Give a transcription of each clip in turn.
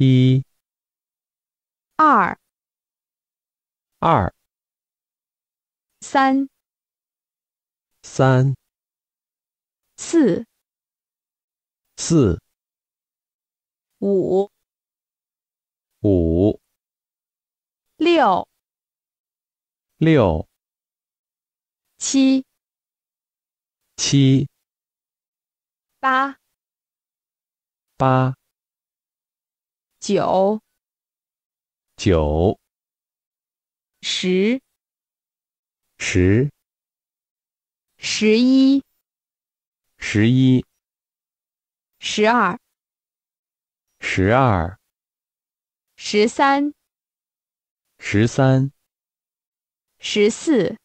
一、二、二、三、三、四、四、五、五、六、六、七、七、八、八、九、九、十、十、十一、十一、十二、十二、十三、十三、十四、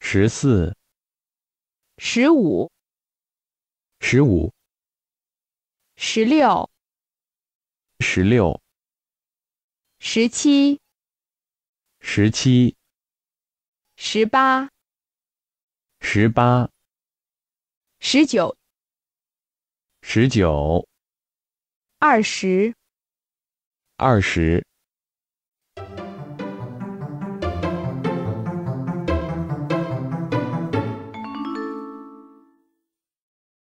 十四、十五、十五、十六、十六、十七、十七、十八、十八、十九、十九、二十、二十、